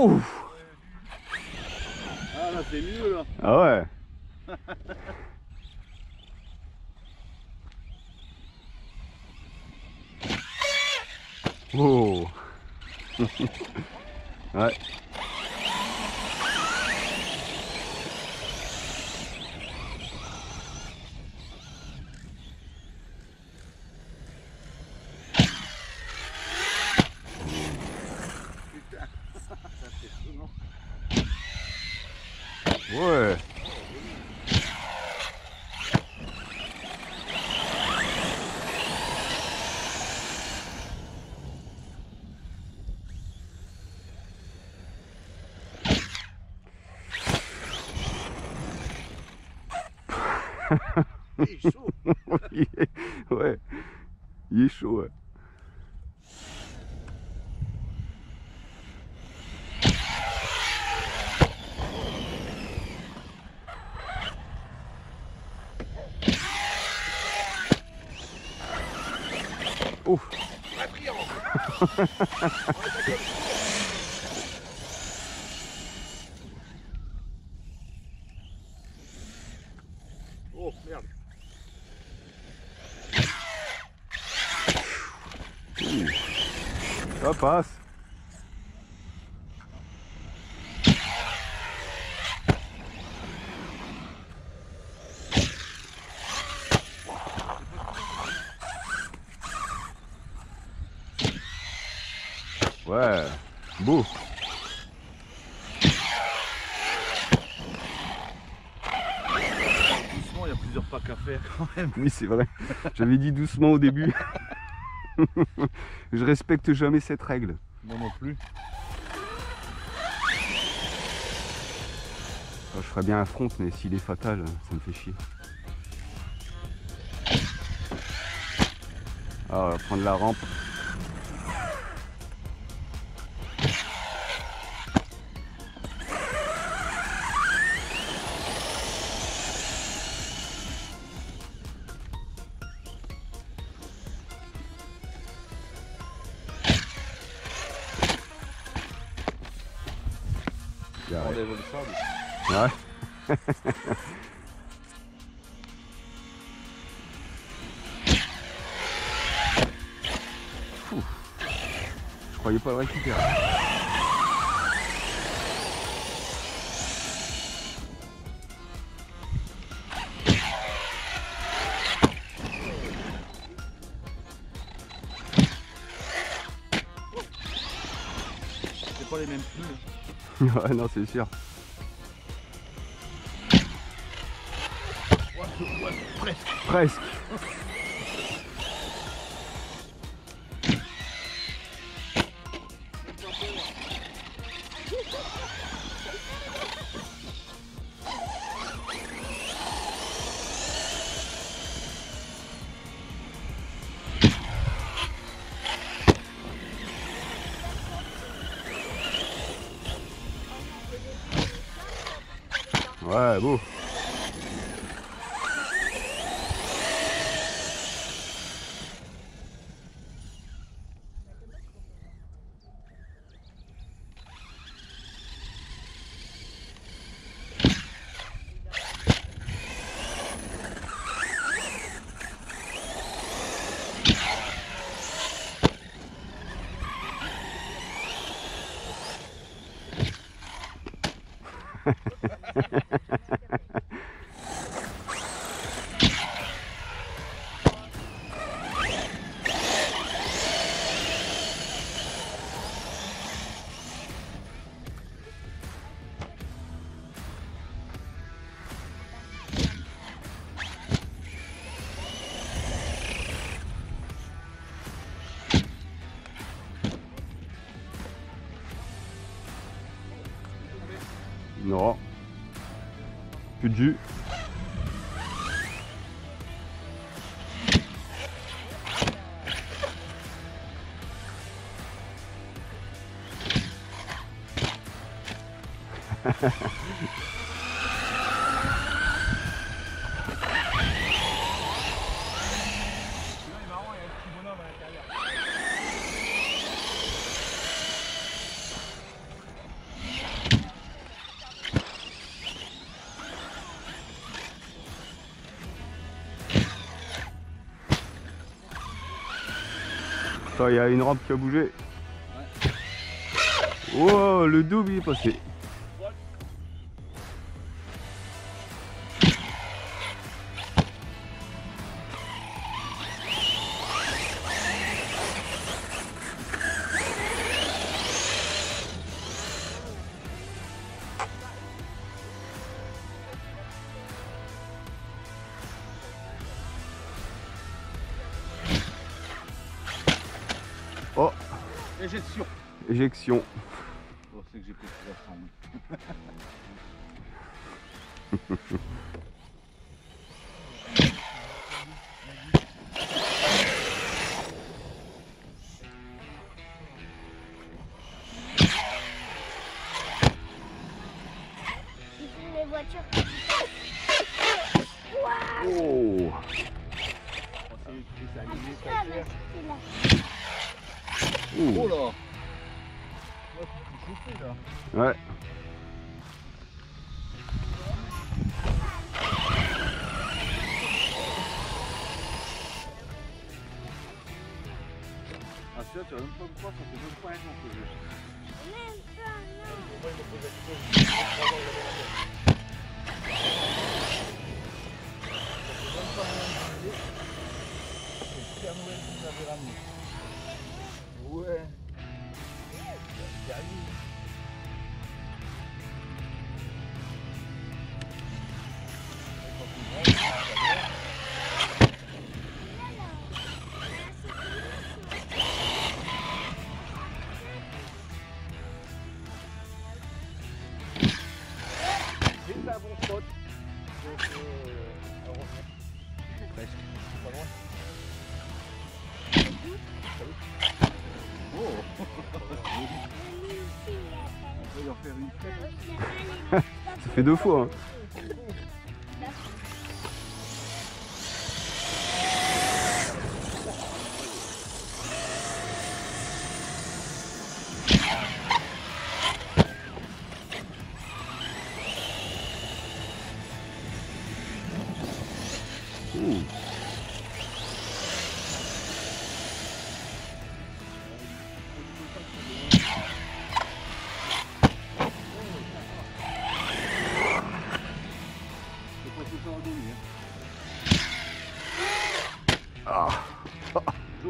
Ouh. Ah là c'est mieux là. Ah ouais. Oh. Ouais. Ouais. Il est chaud. Ouais. Il est chaud. Ouais. Ouf. Oh merde. Ça passe. Ouais, beau. Doucement, il y a plusieurs packs à faire quand même. Oui, c'est vrai. J'avais dit doucement au début. Je respecte jamais cette règle. Moi non plus. Oh, je ferais bien un front, mais s'il est fatal, ça me fait chier. Ah, on va prendre la rampe. On enlève le sable. Ouais. Fou. Je croyais pas le récupérer. C'est pas les mêmes plumes. Ouais, non, c'est sûr. Ouais, presque. Presque. Ouais, beau. Non, plus de jus. Il y a une rampe qui a bougé. Ouais. Oh, le double il est passé. Oh, éjection. Éjection. Oh, c'est que j'ai pris tout ensemble. Les voitures. Oh. Ouh. Oh là, ouais, c'est chauffé là. Ouais. Ah celui-là tu vas même pas me croire, ça fait même pas un an que je... Même pas un an. C'est la nouvelle que vous avez ramenée. Ouais. C'est un bon spot. Presque. Pas loin. Oh. On peut leur faire une crêpe. Ça fait deux fois hein.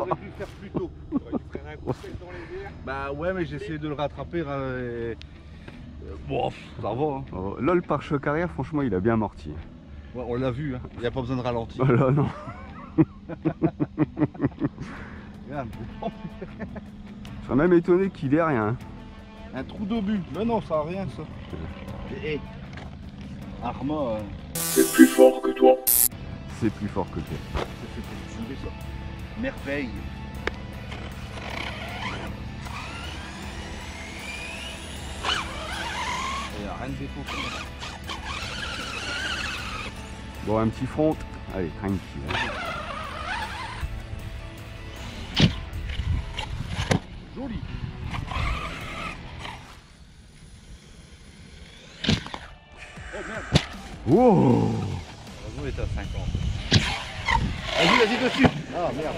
J'aurais dû faire plus tôt. Tu prenais un coup de tête dans les airs. Bah ouais, mais j'ai essayé de le rattraper. Bon, ça va. Hein. Oh, là, le pare-choc arrière, franchement, il a bien morti. Ouais, on l'a vu, hein. Il n'y a pas besoin de ralentir. Oh là, non. Je serais même étonné qu'il ait rien. Hein. Un trou d'obus. Mais non, ça n'a rien, ça. Hey. Arrma. C'est plus fort que toi. C'est plus fort que toi. C'est plus fort. Merveille. Il n'y a rien de défaussé. Bon, un petit front. Allez, tranquille. Joli. Oh merde. Wow. Heureusement, il est à 50. Vas-y, vas-y dessus. Ah merde.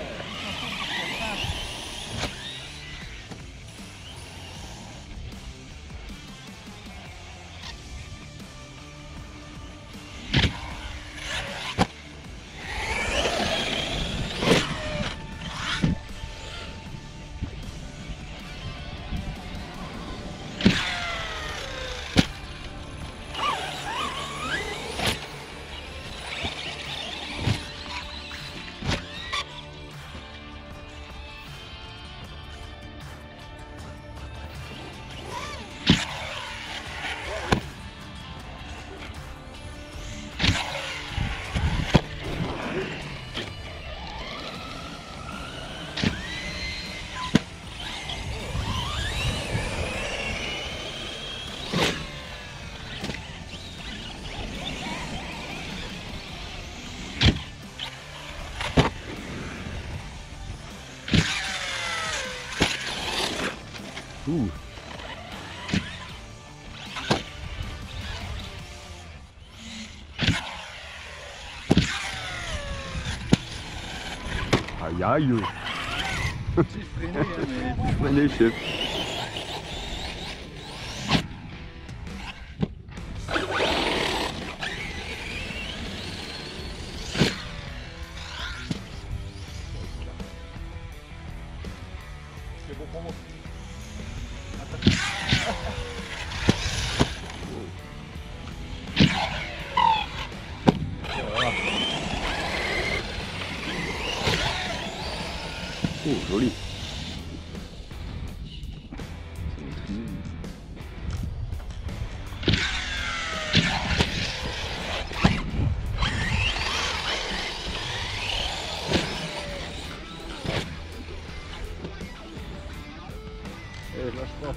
Ouh. Aïe aïe. Magnifique. C'est bon pour moi. Oh, joli. Allez, lâche pas.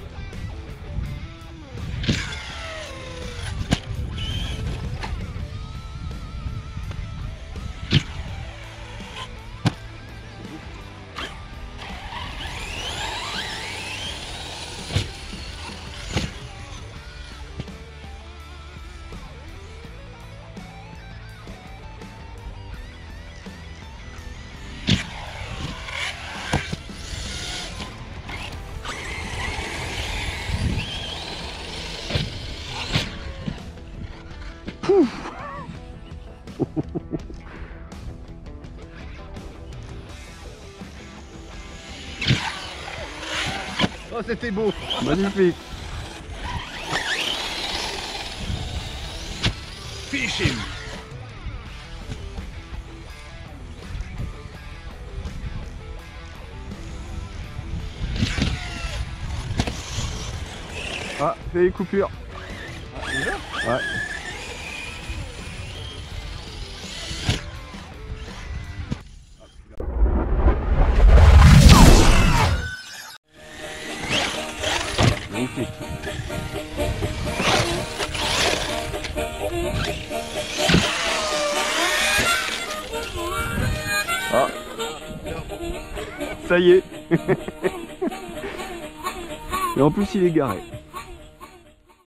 Oh, c'était beau. Magnifique. Fishing. Ah, fait coupure. Ah, déjà? Ouais. Ah, ça y est. Et en plus il est garé.